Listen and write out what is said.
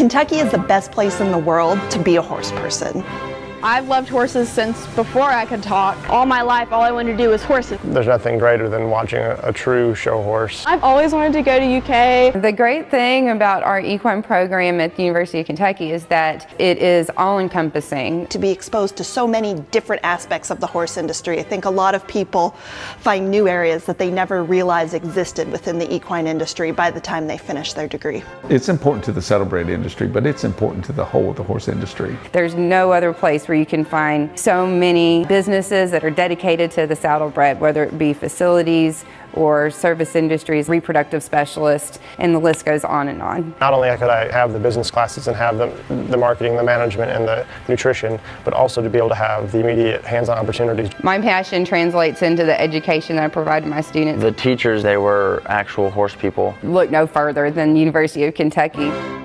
Kentucky is the best place in the world to be a horse person. I've loved horses since before I could talk. All my life, all I wanted to do was horses. There's nothing greater than watching a true show horse. I've always wanted to go to UK. The great thing about our equine program at the University of Kentucky is that it is all-encompassing. To be exposed to so many different aspects of the horse industry, I think a lot of people find new areas that they never realized existed within the equine industry by the time they finish their degree. It's important to the saddlebred industry, but it's important to the whole of the horse industry. There's no other place where you can find so many businesses that are dedicated to the saddlebred, whether it be facilities or service industries, reproductive specialists, and the list goes on and on. Not only could I have the business classes and have the marketing, the management, and the nutrition, but also to be able to have the immediate hands-on opportunities. My passion translates into the education that I provide to my students. The teachers, they were actual horse people. Look no further than the University of Kentucky.